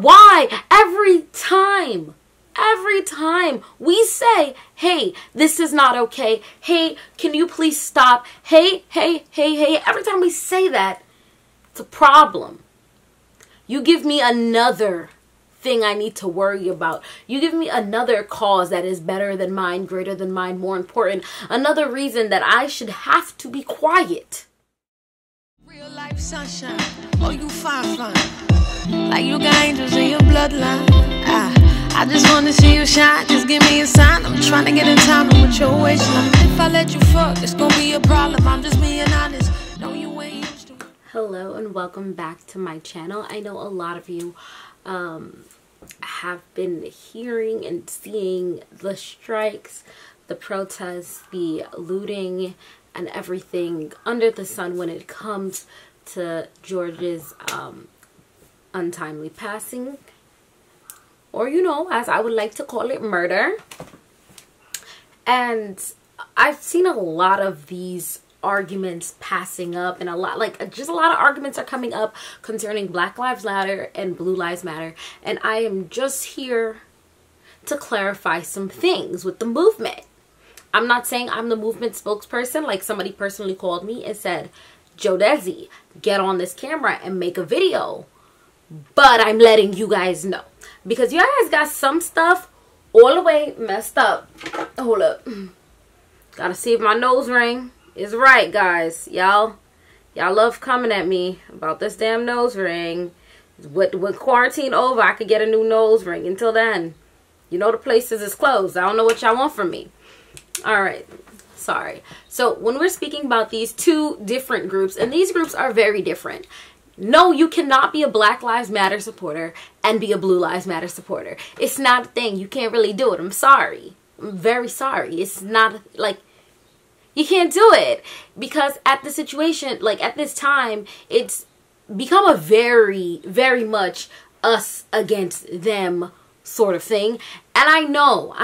Why every time we say, hey, this is not okay, hey, can you please stop, hey, every time we say that, it's a problem. You give me another thing I need to worry about. You give me another cause that is better than mine, greater than mine, more important, another reason that I should have to be quiet. Real life sunshine, oh you fine. Like you got angels in your bloodline. I just wanna see you shine. Just give me a sign. I'm trying to get in time with your waistline. If I let you fuck, it's gonna be a problem. I'm just being honest. No, you ain't used to. Hello and welcome back to my channel. I know a lot of you have been hearing and seeing the strikes, the protests, the looting, and everything under the sun when it comes to George's untimely passing, or you know, as I would like to call it, murder. And I've seen a lot of these arguments passing up, and a lot of arguments are coming up concerning Black Lives Matter and Blue Lives Matter, and I am just here to clarify some things with the movement. I'm not saying I'm the movement spokesperson. Like, somebody personally called me and said, Jodesi, get on this camera and make a video. But I'm letting you guys know, because you guys got some stuff all the way messed up. Hold up. Gotta see if my nose ring is right, guys. Y'all love coming at me about this damn nose ring. With quarantine over, I could get a new nose ring. Until then, you know the places is closed. I don't know what y'all want from me. All right. Sorry. So when we're speaking about these two different groups, and these groups are very different. No, you cannot be a Black Lives Matter supporter and be a Blue Lives Matter supporter. It's not a thing. You can't really do it. I'm sorry. I'm very sorry. It's not, like, you can't do it. Because at the situation, like, at this time, it's become a very, very much us against them sort of thing. And I know.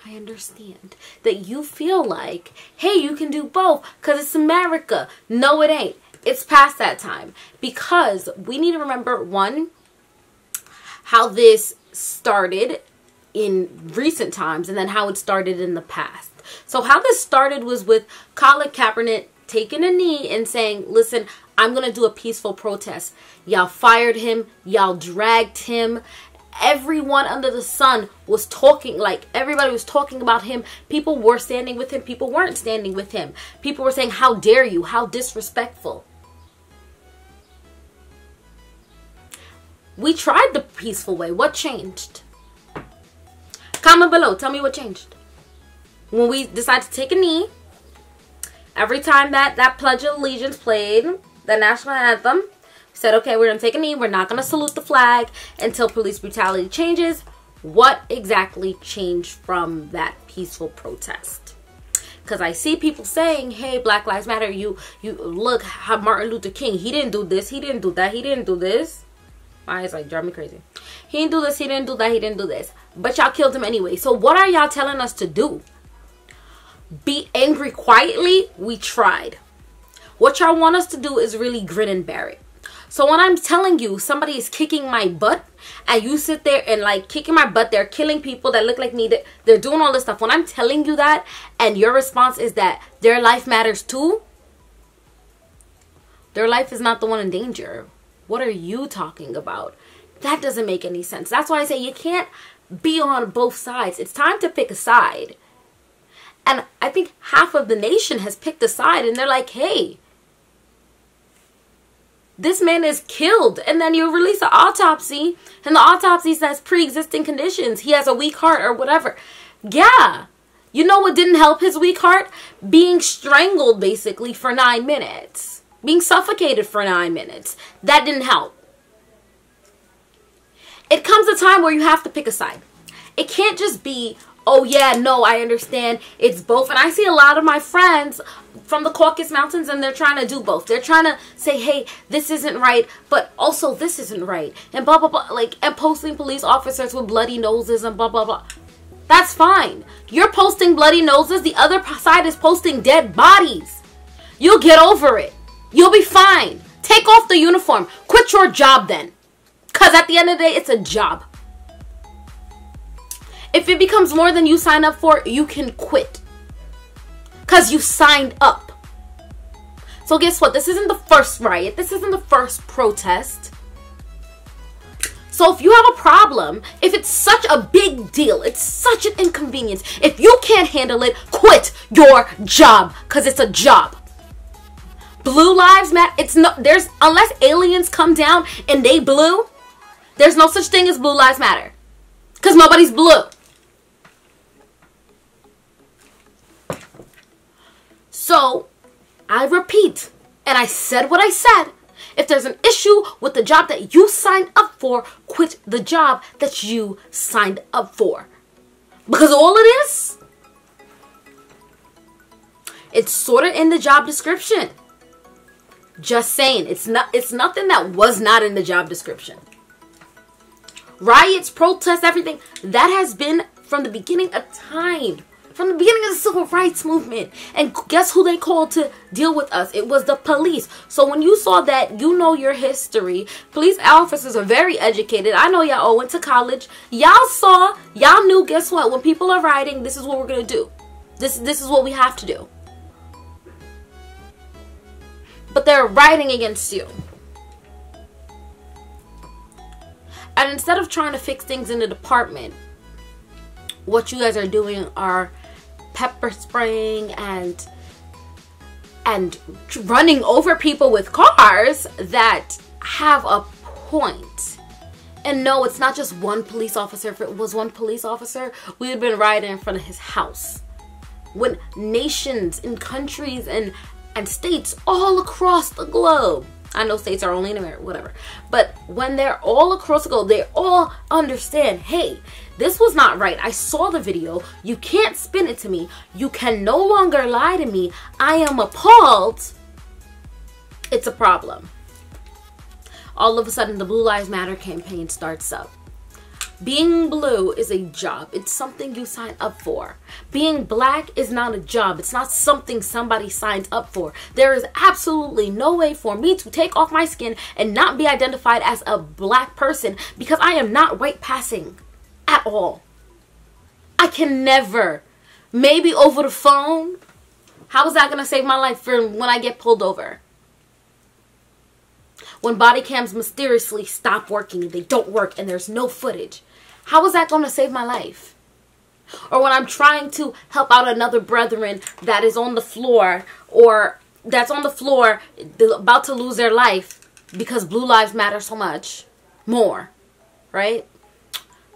I understand that you feel like, hey, you can do both because it's America. No, it ain't. It's past that time, because we need to remember, one, how this started in recent times and then how it started in the past. So how this started was with Colin Kaepernick taking a knee and saying, listen, I'm going to do a peaceful protest. Y'all fired him. Y'all dragged him. Everyone under the sun was talking, like, everybody was talking about him. People were standing with him. People weren't standing with him. People were saying, how dare you? How disrespectful. We tried the peaceful way. What changed? Comment below. Tell me what changed. When we decided to take a knee, every time that Pledge of Allegiance played, the national anthem, said, okay, we're gonna take a knee, we're not gonna salute the flag until police brutality changes. What exactly changed from that peaceful protest? Because I see people saying, hey, Black Lives Matter, you look how Martin Luther King, he didn't do this, he didn't do that, he didn't do this. My eyes, like, drive me crazy. He didn't do this, he didn't do that, he didn't do this. But y'all killed him anyway. So what are y'all telling us to do? Be angry quietly? We tried. What y'all want us to do is really grin and bear it. So when I'm telling you somebody is kicking my butt, and you sit there and, like, kicking my butt, they're killing people that look like me, they're doing all this stuff. When I'm telling you that and your response is that their life matters too, their life is not the one in danger. What are you talking about? That doesn't make any sense. That's why I say you can't be on both sides. It's time to pick a side. And I think half of the nation has picked a side, and they're like, hey, this man is killed, and then you release an autopsy, and the autopsy says pre-existing conditions. He has a weak heart or whatever. Yeah. You know what didn't help his weak heart? Being strangled, basically, for 9 minutes. Being suffocated for 9 minutes. That didn't help. It comes a time where you have to pick a side. It can't just be, oh yeah, no, I understand. It's both. And I see a lot of my friends from the Caucasus Mountains, and they're trying to do both. They're trying to say, hey, this isn't right, but also this isn't right. And blah, blah, blah. Like, and posting police officers with bloody noses and blah, blah, blah. That's fine. You're posting bloody noses. The other side is posting dead bodies. You'll get over it. You'll be fine. Take off the uniform. Quit your job then. Because at the end of the day, it's a job. If it becomes more than you sign up for, you can quit. Because you signed up. So guess what? This isn't the first riot. This isn't the first protest. So if you have a problem, if it's such a big deal, it's such an inconvenience, if you can't handle it, quit your job, because it's a job. Blue lives matter. It's no, there's, unless aliens come down and they blue, there's no such thing as blue lives matter, because nobody's blue. So I repeat, and I said what I said. If there's an issue with the job that you signed up for, quit the job that you signed up for. Because all it is, it's sort of in the job description. Just saying, it's nothing that was not in the job description. Riots, protests, everything, that has been from the beginning of time. From the beginning of the civil rights movement. And guess who they called to deal with us? It was the police. So when you saw that, you know your history. Police officers are very educated. I know y'all all went to college. Y'all saw, y'all knew, guess what? When people are rioting, this is what we're going to do. This is what we have to do. But they're rioting against you. And instead of trying to fix things in the department, what you guys are doing are pepper spraying and running over people with cars that have a point. And no, it's not just one police officer. If it was one police officer, we would have been rioting in front of his house. When nations and countries and states all across the globe, I know states are only in America, whatever, but when they're all across the globe, they all understand, hey, this was not right. I saw the video. You can't spin it to me. You can no longer lie to me. I am appalled. It's a problem. All of a sudden, the Blue Lives Matter campaign starts up. Being blue is a job. It's something you sign up for. Being black is not a job. It's not something somebody signs up for. There is absolutely no way for me to take off my skin and not be identified as a black person, because I am not white passing at all. I can never. Maybe over the phone. How is that going to save my life for when I get pulled over? When body cams mysteriously stop working, they don't work and there's no footage. How is that going to save my life? Or when I'm trying to help out another brethren that is on the floor, or that's on the floor about to lose their life because Blue Lives Matter so much more, right?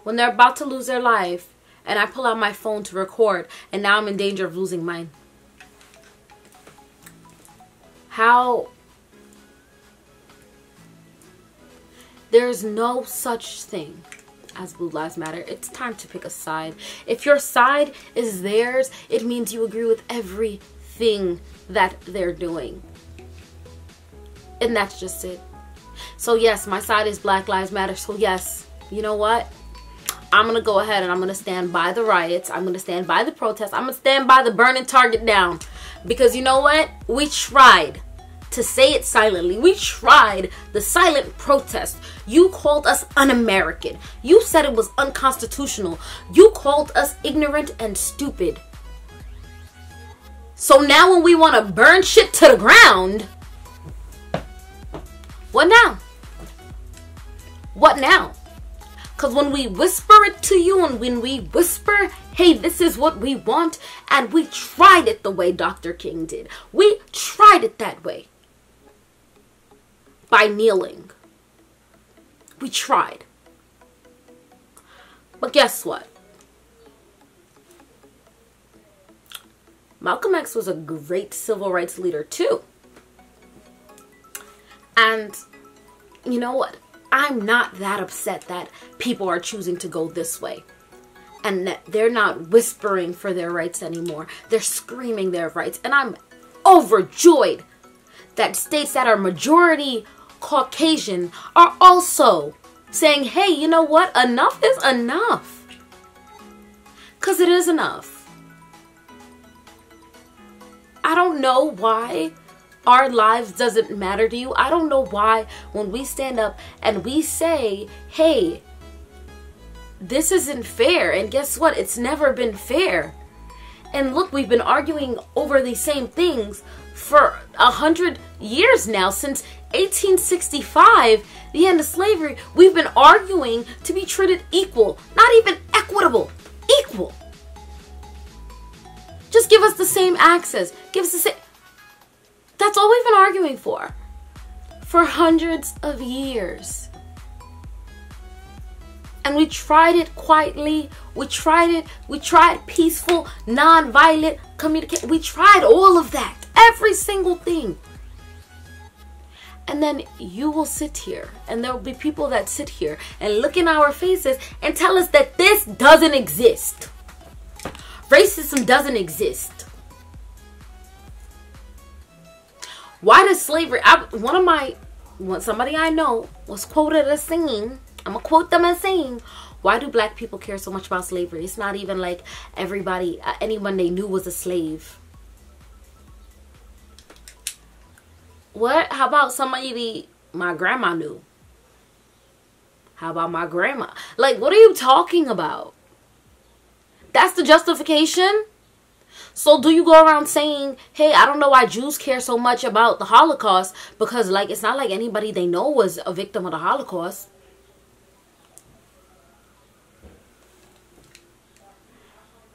When they're about to lose their life and I pull out my phone to record, and now I'm in danger of losing mine. How? There's no such thing as Blue Lives Matter. It's time to pick a side. If your side is theirs, it means you agree with everything that they're doing. And that's just it. So yes, my side is Black Lives Matter. So yes, you know what? I'm going to go ahead and I'm going to stand by the riots. I'm going to stand by the protests. I'm going to stand by the burning Target down. Because you know what? We tried to say it silently. We tried the silent protest. You called us un-American. You said it was unconstitutional. You called us ignorant and stupid. So now when we want to burn shit to the ground, what now? What now? Because when we whisper it to you, and when we whisper, hey, this is what we want, and we tried it the way Dr. King did. We tried it that way. By kneeling. We tried. But guess what? Malcolm X was a great civil rights leader too. And you know what? I'm not that upset that people are choosing to go this way. And that they're not whispering for their rights anymore. They're screaming their rights. And I'm overjoyed that states that are majority Caucasian are also saying, hey, you know what? Enough is enough. Because it is enough. I don't know why our lives doesn't matter to you. I don't know why when we stand up and we say, hey, this isn't fair, and guess what? It's never been fair. And look, we've been arguing over these same things for 100 years now, since 1865, the end of slavery. We've been arguing to be treated equal, not even equitable, equal. Just give us the same access, give us the same. That's all we've been arguing for hundreds of years. And we tried it quietly, we tried peaceful, non-violent communication, we tried all of that, every single thing. And then you will sit here, and there will be people that sit here and look in our faces and tell us that this doesn't exist. Racism doesn't exist. Why does slavery, somebody I know was quoted as saying, I'm gonna quote them as saying, why do black people care so much about slavery? It's not even like everybody, anyone they knew was a slave. What? How about somebody my grandma knew? How about my grandma? Like, what are you talking about? That's the justification? So do you go around saying, hey, I don't know why Jews care so much about the Holocaust, because like it's not like anybody they know was a victim of the Holocaust.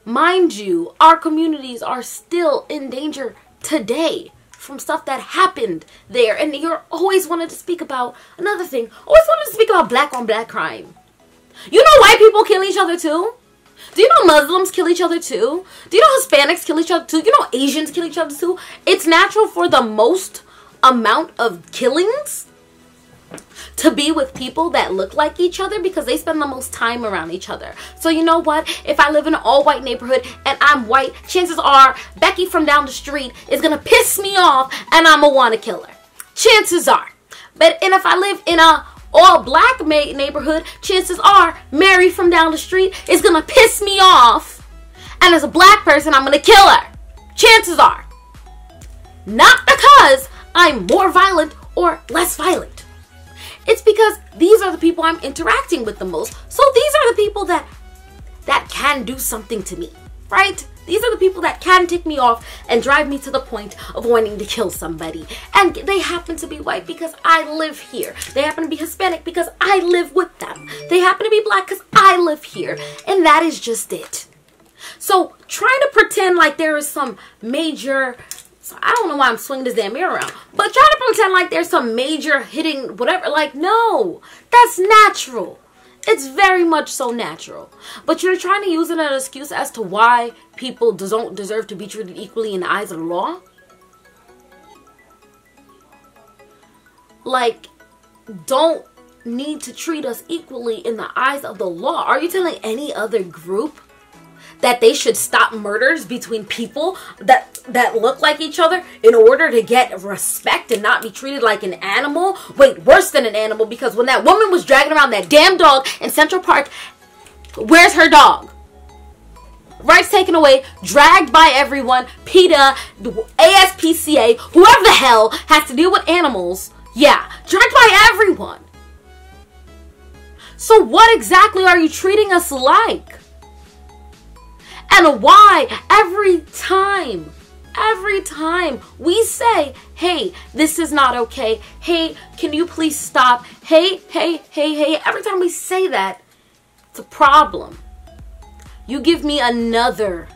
Mind you, our communities are still in danger today from stuff that happened there. And you're always wanted to speak about another thing. Always wanted to speak about black on black crime. You know white people kill each other too? Do you know Muslims kill each other too? Do you know Hispanics kill each other too? You know Asians kill each other too? It's natural for the most amount of killings to be with people that look like each other, because they spend the most time around each other. So you know what? If I live in an all-white neighborhood and I'm white, chances are Becky from down the street is gonna piss me off and I'm gonna wanna kill her. Chances are. And if I live in a all-black neighborhood, chances are Mary from down the street is gonna piss me off, and as a black person, I'm gonna kill her. Chances are. Not because I'm more violent or less violent. It's because these are the people I'm interacting with the most. So these are the people that can do something to me, right? These are the people that can tick me off and drive me to the point of wanting to kill somebody. And they happen to be white because I live here. They happen to be Hispanic because I live with them. They happen to be black because I live here. And that is just it. So trying to pretend like there is some major... So I don't know why I'm swinging this damn mirror around, but try to pretend like there's some major hitting whatever. Like, no, that's natural. It's very much so natural. But you're trying to use it as an excuse as to why people don't deserve to be treated equally in the eyes of the law. Like, don't need to treat us equally in the eyes of the law. Are you telling any other group that they should stop murders between people that look like each other in order to get respect and not be treated like an animal? Wait, worse than an animal, because when that woman was dragging around that damn dog in Central Park, where's her dog? Rights taken away, dragged by everyone, PETA, ASPCA, whoever the hell has to deal with animals. Yeah, dragged by everyone. So what exactly are you treating us like? And why every time we say, hey, this is not okay, hey, can you please stop, hey, every time we say that, it's a problem. You give me another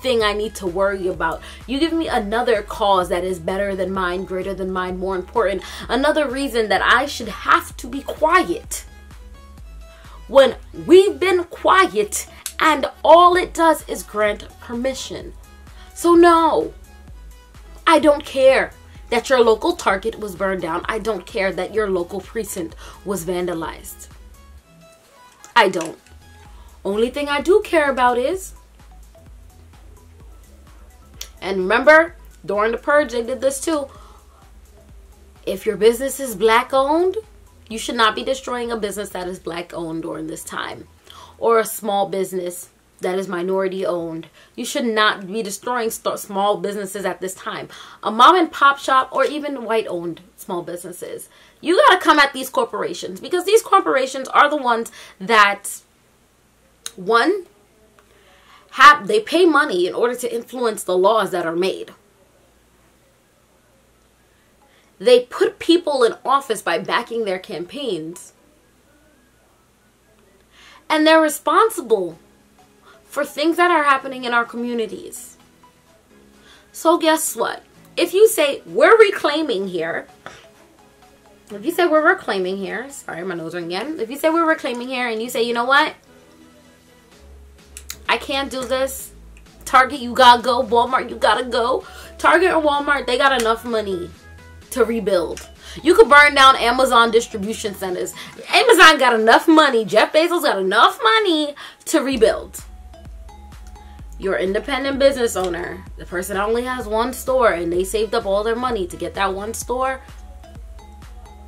thing I need to worry about. You give me another cause that is better than mine, greater than mine, more important, another reason that I should have to be quiet. When we've been quiet, and all it does is grant permission. So no, I don't care that your local Target was burned down. I don't care that your local precinct was vandalized. I don't. Only thing I do care about is, and remember, during the purge, they did this too. If your business is black owned, you should not be destroying a business that is black owned during this time. Or a small business that is minority owned. You should not be destroying small businesses at this time. A mom and pop shop or even white owned small businesses. You got to come at these corporations, because these corporations are the ones that, one, they pay money in order to influence the laws that are made. They put people in office by backing their campaigns. And they're responsible for things that are happening in our communities. So guess what? If you say we're reclaiming here, sorry, my nose ring again. If you say we're reclaiming here and you say, you know what? I can't do this. Target, you gotta go. Walmart, you gotta go. Target or Walmart, they got enough money to rebuild. You could burn down Amazon distribution centers. Amazon got enough money. Jeff Bezos got enough money to rebuild. You're an independent business owner. The person only has one store and they saved up all their money to get that one store.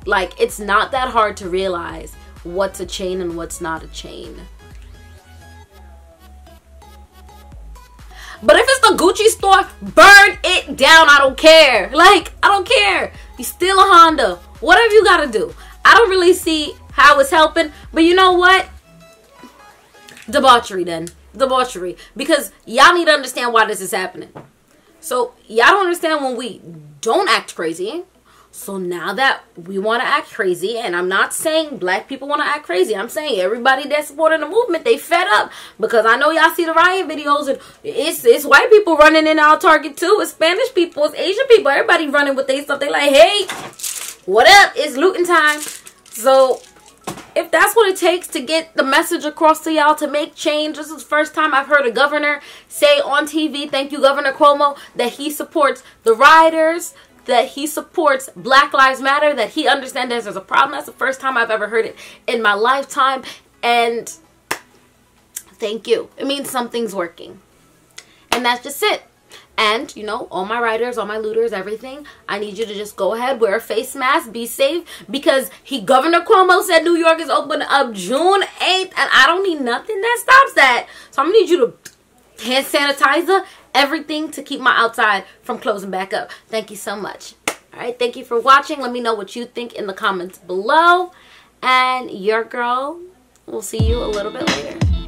Like, it's not that hard to realize what's a chain and what's not a chain. But if it's the Gucci store, burn it down. I don't care. Like, I don't care. You steal a Honda. Whatever you gotta do. I don't really see how it's helping. But you know what? Debauchery then. Debauchery. Because y'all need to understand why this is happening. So, y'all don't understand when we don't act crazy. So, now that we want to act crazy, and I'm not saying black people want to act crazy. I'm saying everybody that's supporting the movement, they fed up. Because I know y'all see the riot videos, and it's white people running in our Target too. It's Spanish people. It's Asian people. Everybody running with their stuff. They like, hey, what up? It's looting time. So, if that's what it takes to get the message across to y'all to make change, this is the first time I've heard a governor say on TV, thank you, Governor Cuomo, that he supports the rioters, that he supports Black Lives Matter, that he understands there's a problem. That's the first time I've ever heard it in my lifetime. And thank you. It means something's working. And that's just it. And, you know, all my writers, all my looters, everything, I need you to just go ahead, wear a face mask, be safe, because Governor Cuomo said New York is open up June 8th, and I don't need nothing that stops that. So I'm going to need you to hand sanitizer, everything to keep my outside from closing back up. Thank you so much. All right, thank you for watching. Let me know what you think in the comments below. And your girl, we'll see you a little bit later.